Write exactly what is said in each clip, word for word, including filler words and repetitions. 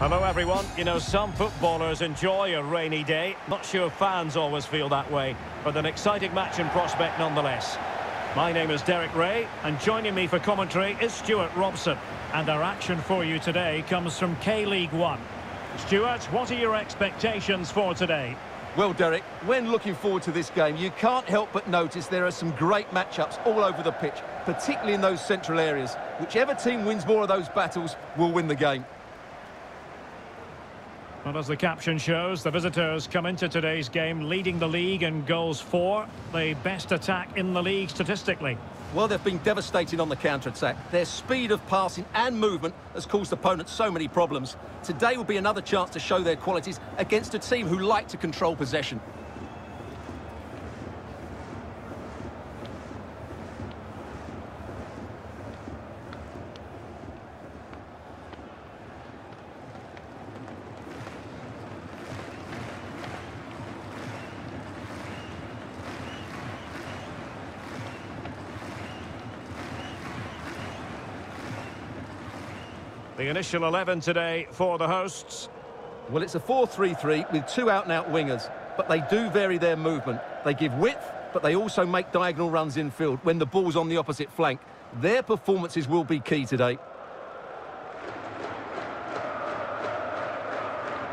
Hello everyone. You know, some footballers enjoy a rainy day. Not sure fans always feel that way, but an exciting match in prospect nonetheless. My name is Derek Ray, and joining me for commentary is Stuart Robson. And our action for you today comes from K League One. Stuart, what are your expectations for today? Well, Derek, when looking forward to this game, you can't help but notice there are some great matchups all over the pitch, particularly in those central areas. Whichever team wins more of those battles will win the game. Well, as the caption shows, the visitors come into today's game leading the league in goals for, the best attack in the league statistically. Well, they've been devastating on the counter-attack. Their speed of passing and movement has caused opponents so many problems. Today will be another chance to show their qualities against a team who like to control possession. The initial eleven today for the hosts. Well, it's a four three three with two out-and-out wingers, but they do vary their movement. They give width, but they also make diagonal runs infield when the ball's on the opposite flank. Their performances will be key today.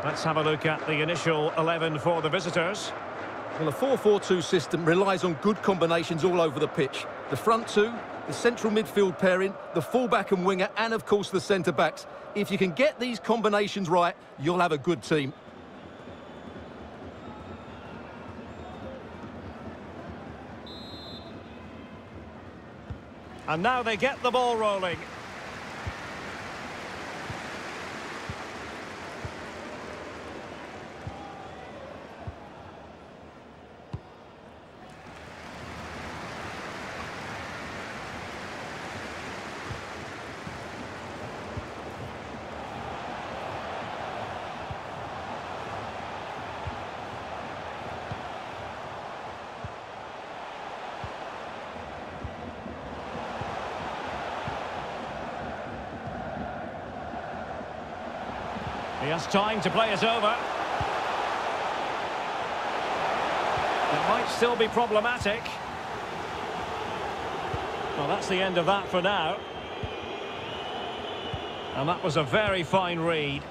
Let's have a look at the initial eleven for the visitors. Well, a four four two system relies on good combinations all over the pitch. The front two, the central midfield pairing, the fullback and winger, and of course the centre-backs. If you can get these combinations right, you'll have a good team. And now they get the ball rolling. He has time to play it over. It might still be problematic. Well, that's the end of that for now. And that was a very fine read.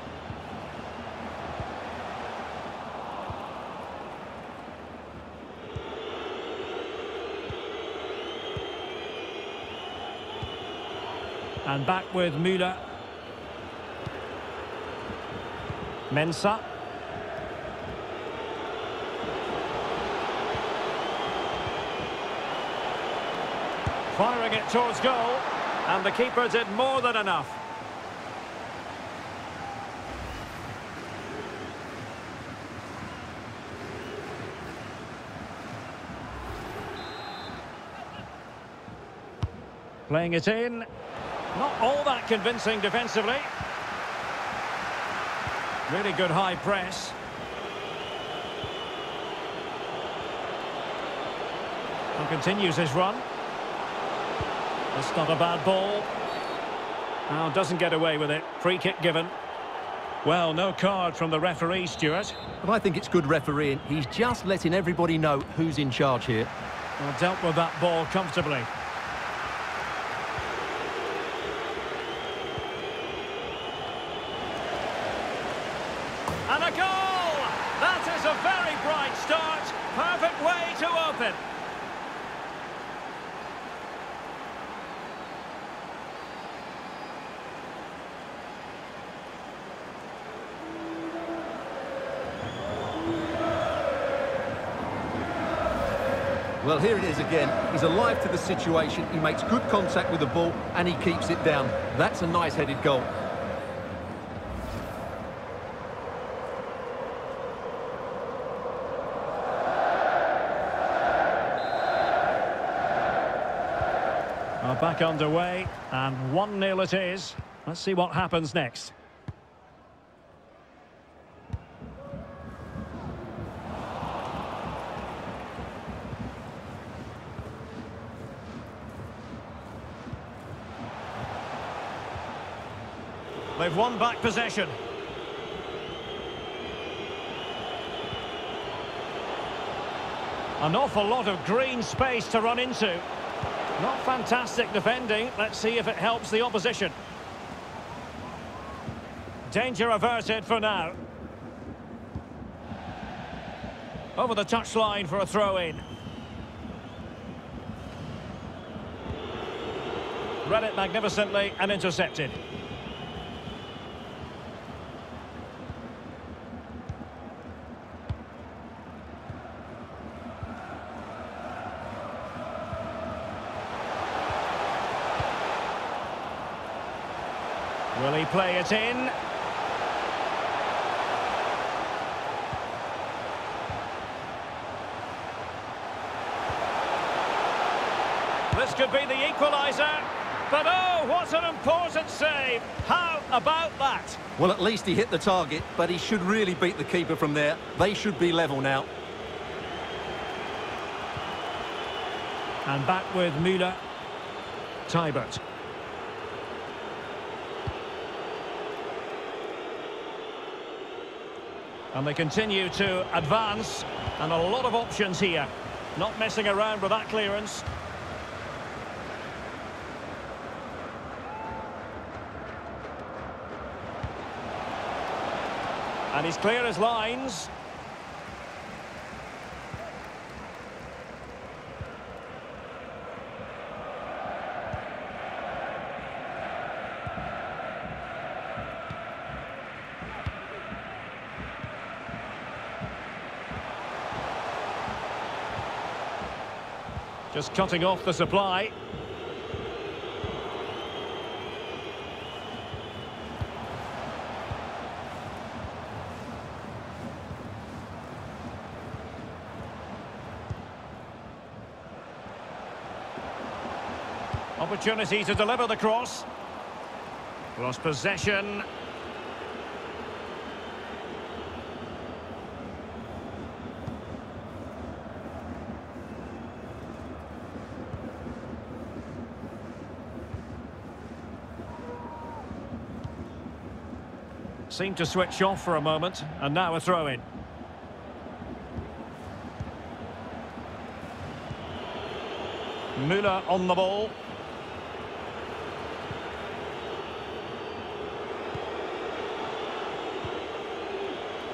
And back with Müller. Mensah. Firing it towards goal, and the keeper did more than enough. Playing it in. Not all that convincing defensively. Really good high press. And continues his run. That's not a bad ball. Now doesn't get away with it. Free kick given. Well, no card from the referee, Stuart. But I think it's good refereeing. He's just letting everybody know who's in charge here. Well, dealt with that ball comfortably. And a goal! That is a very bright start. Perfect way to open. Well, here it is again. He's alive to the situation. He makes good contact with the ball and he keeps it down. That's a nice-headed goal. Back underway, and one nil it is. Let's see what happens next. They've won back possession. An awful lot of green space to run into. Not fantastic defending. Let's see if it helps the opposition. Danger averted for now. Over the touchline for a throw-in. Read it magnificently and intercepted. Will he play it in? This could be the equaliser. But oh, what an important save. How about that? Well, at least he hit the target, but he should really beat the keeper from there. They should be level now. And back with Müller. Tybert. And they continue to advance, and a lot of options here. Not messing around with that clearance. And he's clear as lines. Just cutting off the supply. Opportunity to deliver the cross. Lost possession. Seemed to switch off for a moment, and now a throw-in. Müller on the ball.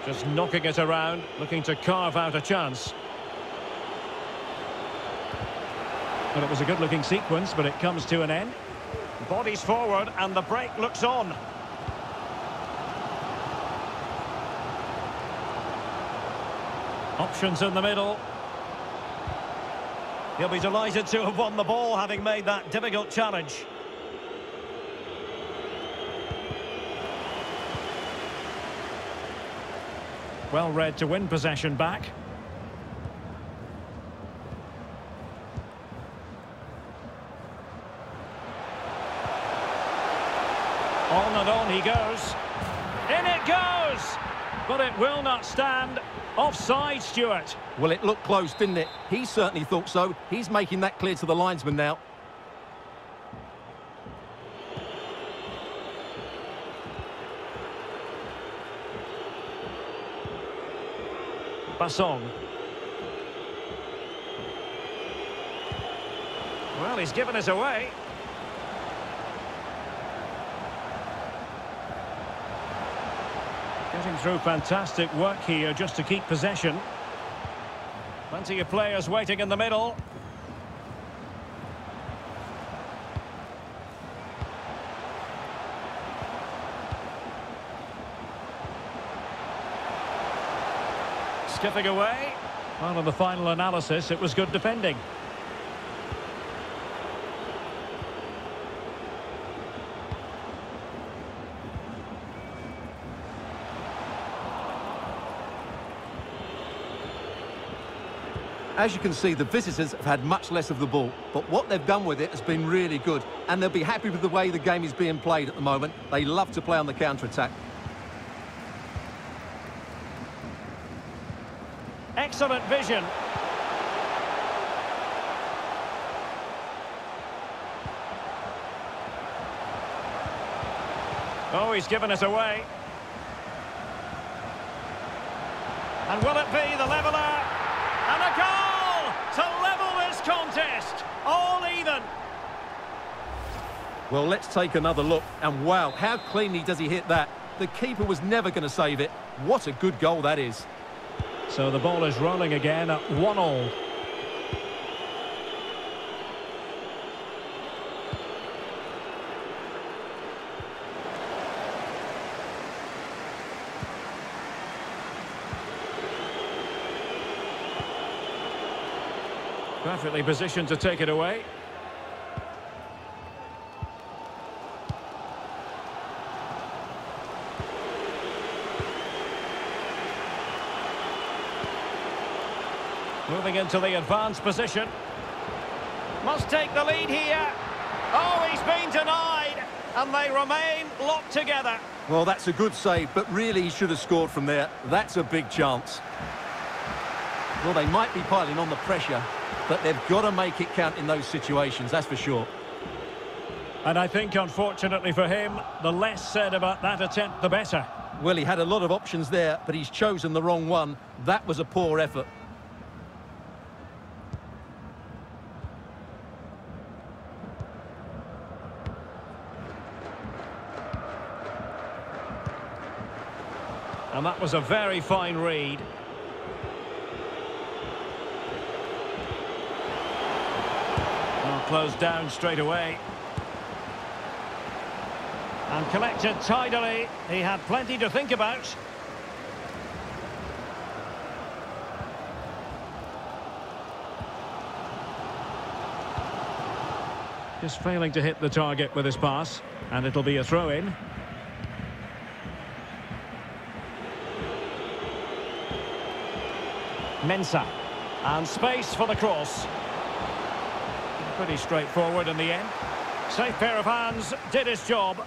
Just knocking it around, looking to carve out a chance. Well, it was a good-looking sequence, but it comes to an end. Bodies forward, and the break looks on. Options in the middle. He'll be delighted to have won the ball, having made that difficult challenge. Well read to win possession back. On and on he goes. In it goes! But it will not stand. Offside, Stuart. Well, it looked close, didn't it? He certainly thought so. He's making that clear to the linesman now. Bassong. Well, he's given us away. Getting through fantastic work here just to keep possession. Plenty of players waiting in the middle. Skipping away. Well, on the final analysis, it was good defending. As you can see, the visitors have had much less of the ball, but what they've done with it has been really good, and they'll be happy with the way the game is being played at the moment. They love to play on the counter-attack. Excellent vision. Oh, he's given us away. And will it be the leveller? And a goal! Well, let's take another look. And wow, how cleanly does he hit that? The keeper was never going to save it. What a good goal that is. So the ball is rolling again at one all. Perfectly positioned to take it away. Moving into the advanced position. Must take the lead here. Oh, he's been denied. And they remain locked together. Well, that's a good save, but really he should have scored from there. That's a big chance. Well, they might be piling on the pressure, but they've got to make it count in those situations, that's for sure. And I think, unfortunately for him, the less said about that attempt, the better. Well, he had a lot of options there, but he's chosen the wrong one. That was a poor effort. And that was a very fine read. Closed down straight away and collected tidily. He had plenty to think about. Just failing to hit the target with his pass, and it'll be a throw-in. Mensah, and space for the cross. Pretty straightforward in the end. Safe pair of hands, did his job.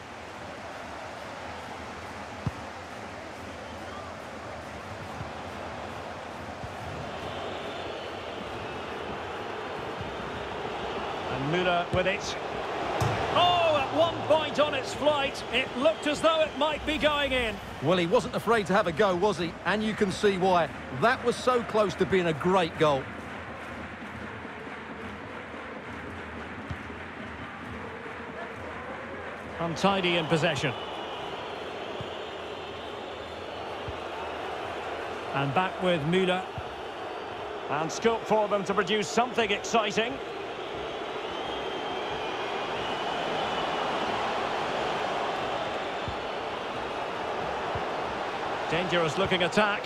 And Müller with it. Oh, at one point on its flight, it looked as though it might be going in. Well, he wasn't afraid to have a go, was he? And you can see why. That was so close to being a great goal. Untidy in possession. And back with Müller. And scope for them to produce something exciting. Dangerous looking attack.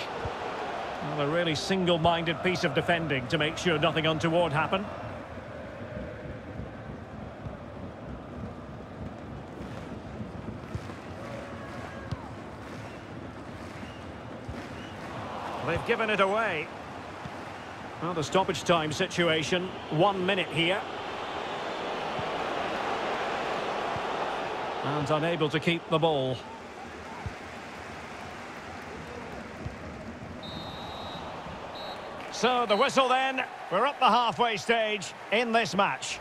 Well, a really single-minded piece of defending to make sure nothing untoward happened. They've given it away. Well, the stoppage time situation, one minute here. And unable to keep the ball. So the whistle then, we're up the halfway stage in this match.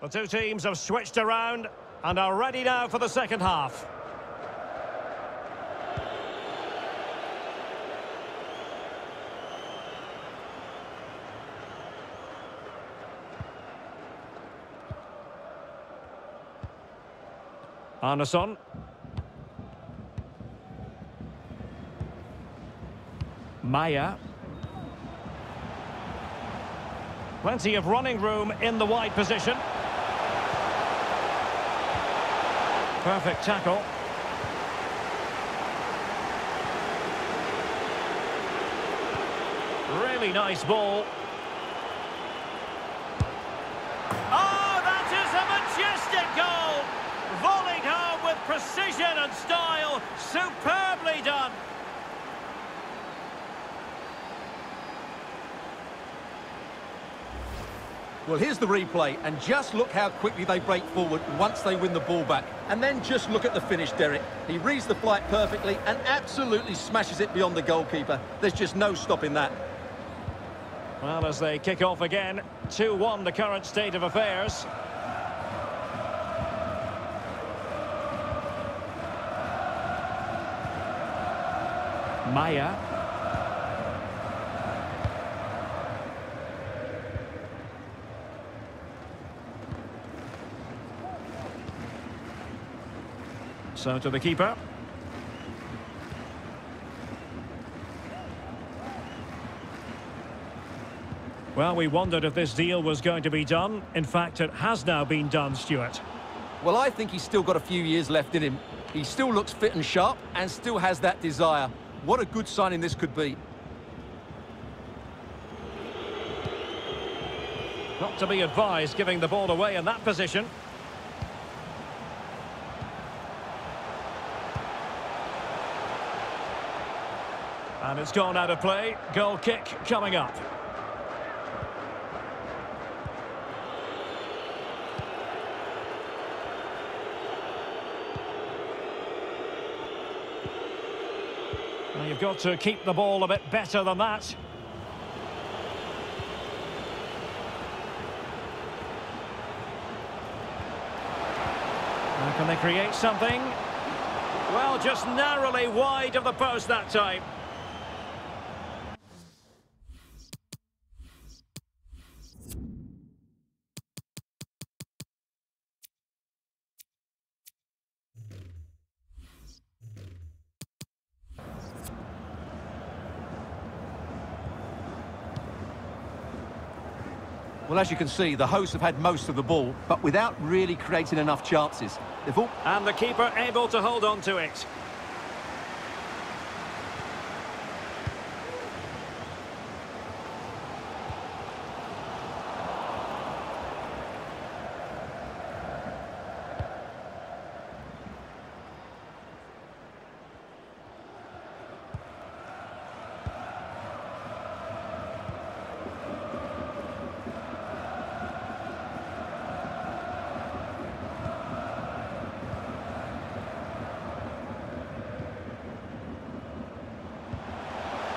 The two teams have switched around and are ready now for the second half. Arneson. Maya. Plenty of running room in the wide position. Perfect tackle. Really nice ball. Oh, that is a majestic goal! Volleyed home with precision and style. Superbly done. Well, here's the replay, and just look how quickly they break forward once they win the ball back. And then just look at the finish, Derek. He reads the flight perfectly and absolutely smashes it beyond the goalkeeper. There's just no stopping that. Well, as they kick off again, two one the current state of affairs. Maya. So to the keeper. Well, we wondered if this deal was going to be done. In fact, it has now been done, Stuart. Well, I think he's still got a few years left in him. He still looks fit and sharp and still has that desire. What a good signing this could be. Not to be advised giving the ball away in that position. And it's gone out of play. Goal kick coming up. You've got to keep the ball a bit better than that. Now can they create something? Well, just narrowly wide of the post that time. Well, as you can see, the hosts have had most of the ball, but without really creating enough chances. They've all... And the keeper able to hold on to it.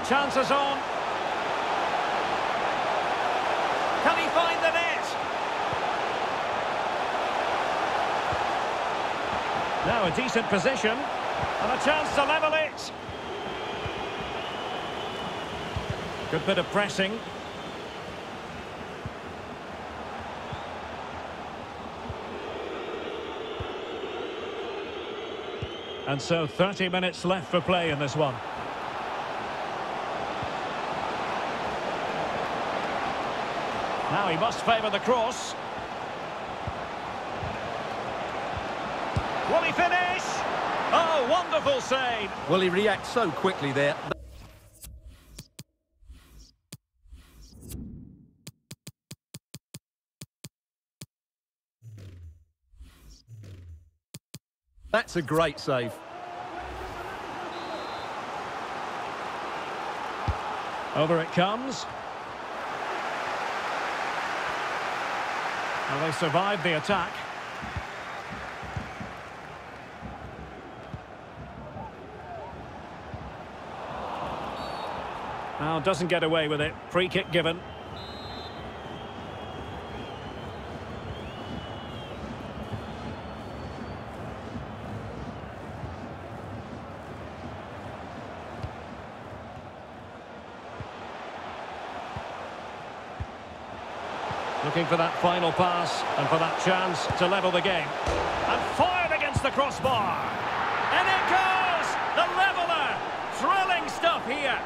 Chances on. Can he find the net? Now a decent position and a chance to level it. Good bit of pressing. And so thirty minutes left for play in this one. Now he must favour the cross. Will he finish? Oh, wonderful save. Well, he reacts so quickly there. That's a great save. Over it comes. Well, they survived the attack. Now, oh, doesn't get away with it. Free kick given. Looking for that final pass and for that chance to level the game. And fired against the crossbar. And it goes! The leveller! Thrilling stuff here.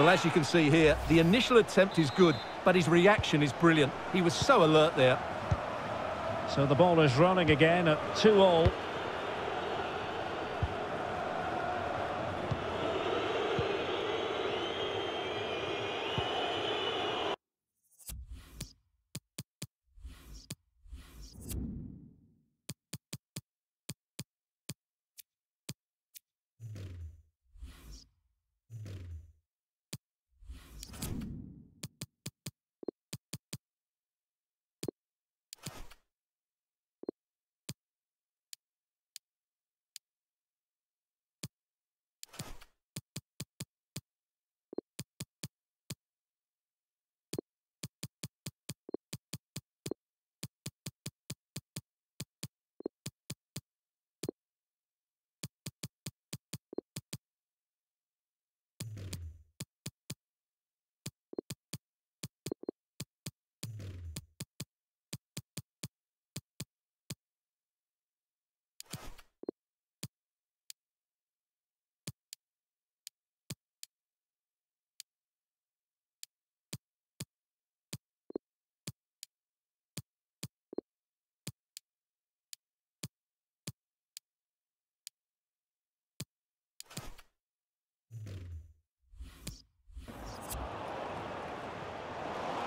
Well, as you can see here, the initial attempt is good, but his reaction is brilliant. He was so alert there. So the ball is running again at two all.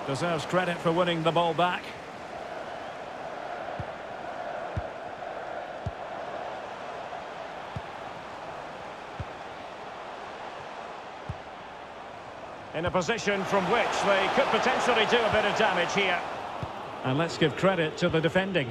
Deserves credit for winning the ball back. In a position from which they could potentially do a bit of damage here. And let's give credit to the defending.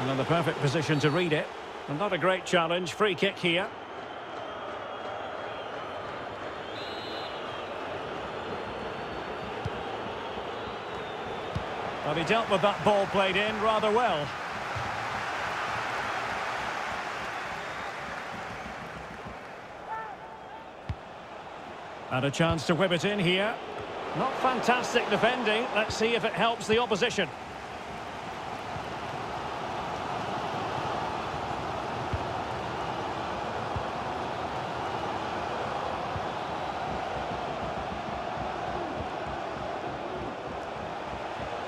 And in the perfect position to read it. And not a great challenge. Free kick here. Well, he dealt with that ball played in rather well. And a chance to whip it in here. Not fantastic defending. Let's see if it helps the opposition.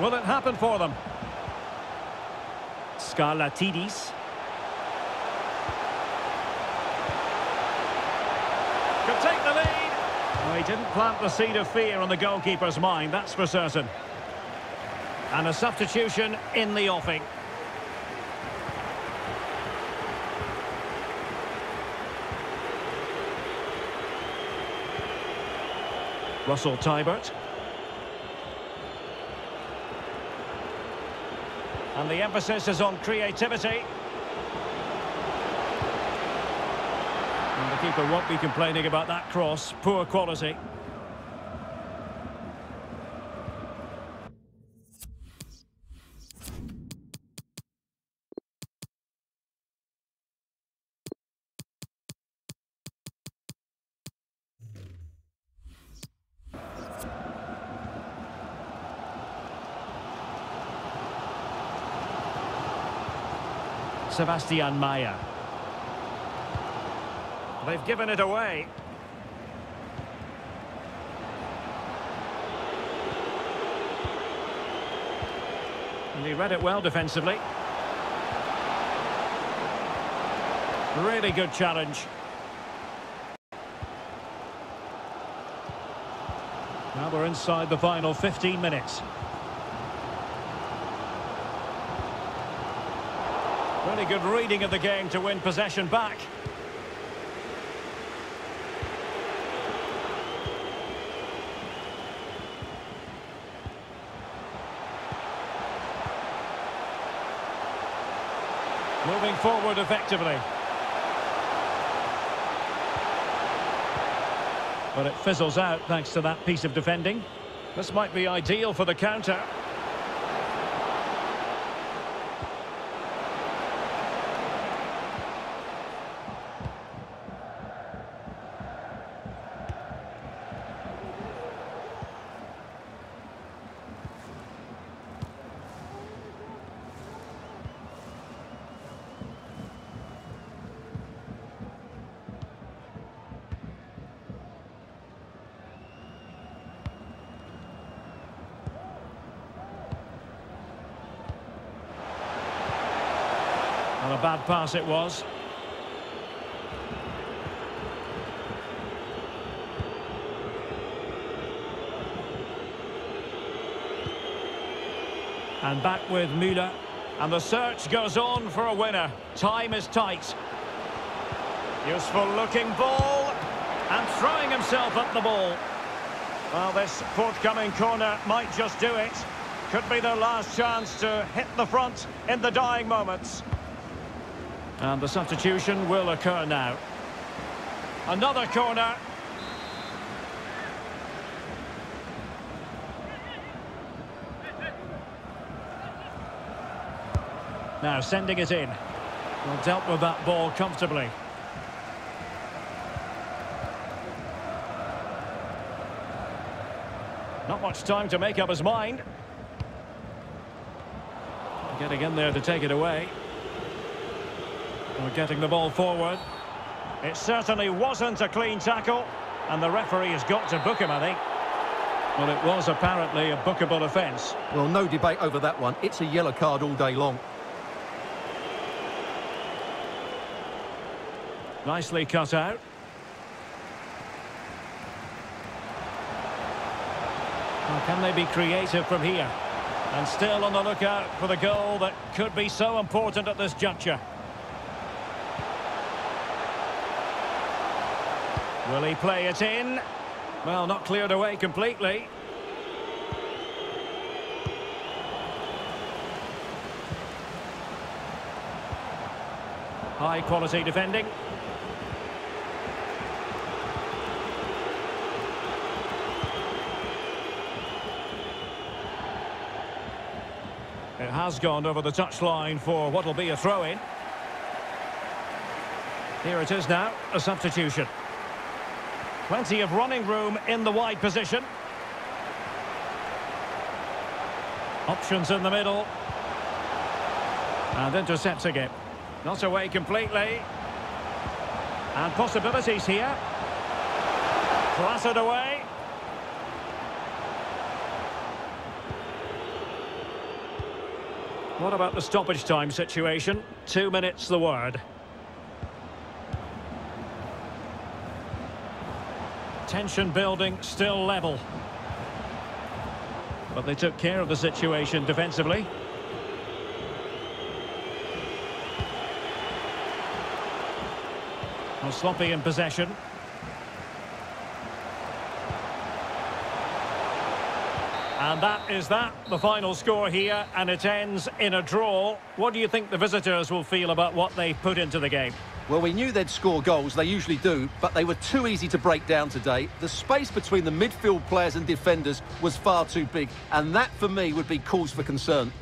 Will it happen for them? Scarlatidis. Could take the lead. Well, he didn't plant the seed of fear on the goalkeeper's mind, that's for certain. And a substitution in the offing. Russell Tybert. And the emphasis is on creativity. And the keeper won't be complaining about that cross. Poor quality. Sebastian Meyer. They've given it away. And he read it well defensively. Really good challenge. Now we're inside the final fifteen minutes. Really good reading of the game to win possession back. Moving forward effectively. But it fizzles out thanks to that piece of defending. This might be ideal for the counter. A bad pass it was. And back with Müller. And the search goes on for a winner. Time is tight. Useful looking ball. And throwing himself at the ball. Well, this forthcoming corner might just do it. Could be their last chance to hit the front in the dying moments. And the substitution will occur now. Another corner. Now sending it in. Well, dealt with that ball comfortably. Not much time to make up his mind. Getting in there to take it away. We're getting the ball forward. It certainly wasn't a clean tackle, and the referee has got to book him, I think. Well, it was apparently a bookable offence. Well, no debate over that one. It's a yellow card all day long. Nicely cut out. Well, can they be creative from here? And still on the lookout for the goal that could be so important at this juncture. Will he play it in? Well, not cleared away completely. High quality defending. It has gone over the touchline for what will be a throw-in. Here it is now, a substitution. Plenty of running room in the wide position. Options in the middle. And intercepting it. Not away completely. And possibilities here. Clattered away. What about the stoppage time situation? Two minutes, the word. Tension building, still level. But they took care of the situation defensively. Well, sloppy in possession. And that is that, the final score here, and it ends in a draw. What do you think the visitors will feel about what they put into the game? Well, we knew they'd score goals, they usually do, but they were too easy to break down today. The space between the midfield players and defenders was far too big, and that, for me, would be cause for concern.